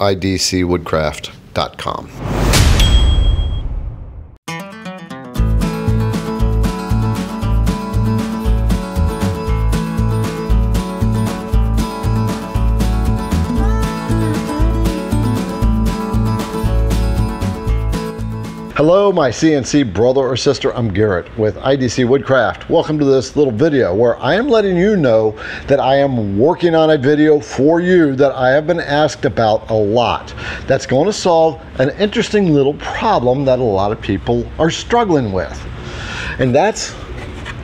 IDCwoodcraft.com. Hello, my CNC brother or sister. I'm Garrett with IDC Woodcraft. Welcome to this little video where I am letting you know that I am working on a video for you that I have been asked about a lot. That's going to solve an interesting little problem that a lot of people are struggling with. And that's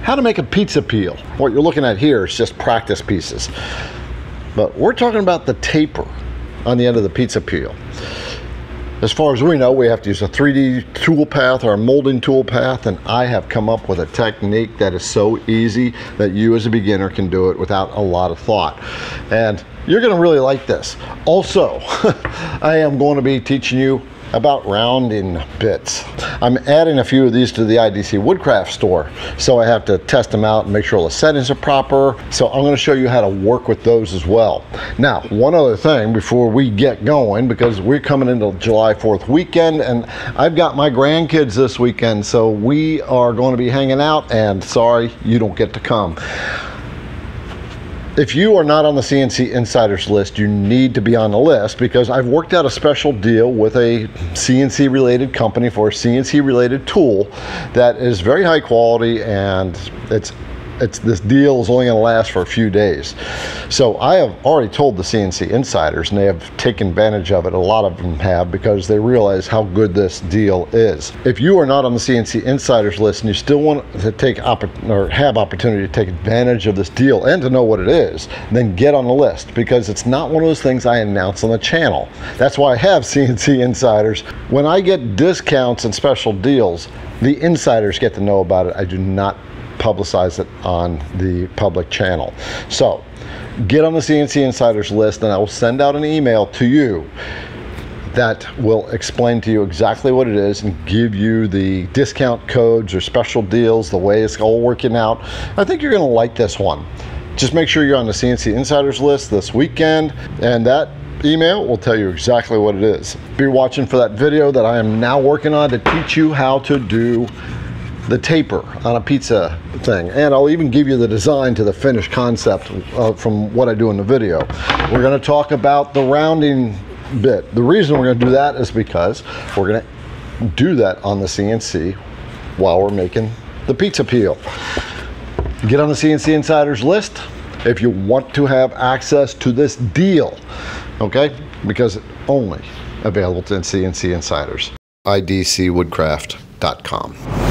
how to make a pizza peel. What you're looking at here is just practice pieces. But we're talking about the taper on the end of the pizza peel. As far as we know, we have to use a 3D tool path or a molding tool path, and I have come up with a technique that is so easy that you as a beginner can do it without a lot of thought. And you're going to really like this. Also, I am going to be teaching you about rounding bits. I'm adding a few of these to the IDC Woodcraft store, so I have to test them out and make sure all the settings are proper. So I'm going to show you how to work with those as well. Now, one other thing before we get going, because we're coming into July 4th weekend, and I've got my grandkids this weekend, so we are going to be hanging out, and sorry, you don't get to come. If you are not on the CNC Insiders list, you need to be on the list, because I've worked out a special deal with a CNC related company for a CNC related tool that is very high quality, and this deal is only going to last for a few days. So I have already told the CNC Insiders, and they have taken advantage of it. A lot of them have, because they realize how good this deal is. If you are not on the CNC Insiders list and you still want to have opportunity to take advantage of this deal and to know what it is, then get on the list, because it's not one of those things I announce on the channel. That's why I have CNC Insiders. When I get discounts and special deals, the insiders get to know about it. I do not publicize it on the public channel. So get on the CNC Insiders list, and I will send out an email to you that will explain to you exactly what it is and give you the discount codes or special deals, the way it's all working out. I think you're going to like this one. Just make sure you're on the CNC Insiders list this weekend, and that email will tell you exactly what it is. Be watching for that video that I am now working on to teach you how to do the taper on a pizza thing, and I'll even give you the design to the finished concept from what I do in the video. We're going to talk about the rounding bit. The reason we're going to do that is because we're going to do that on the CNC while we're making the pizza peel. Get on the CNC Insiders list if you want to have access to this deal, okay? Because only available to CNC Insiders. IDCwoodcraft.com.